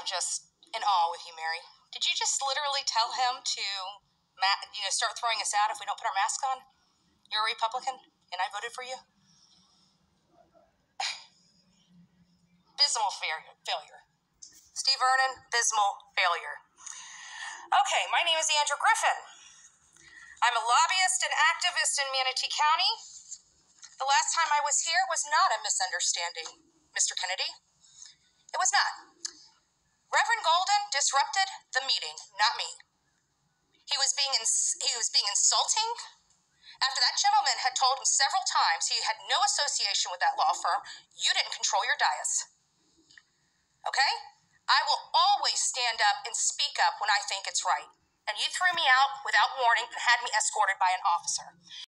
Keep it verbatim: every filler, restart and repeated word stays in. I'm just in awe with you, Mary. Did you just literally tell him to, you know, start throwing us out if we don't put our mask on? You're a Republican, and I voted for you. Abysmal failure. Steve Vernon, abysmal failure. Okay, my name is Andrew Griffin. I'm a lobbyist and activist in Manatee County. The last time I was here was not a misunderstanding, Mister Kennedy. It was not. Reverend Golden disrupted the meeting, not me. He was being ins- he was being insulting. After that gentleman had told him several times he had no association with that law firm, you didn't control your dais. Okay? I will always stand up and speak up when I think it's right. And you threw me out without warning and had me escorted by an officer.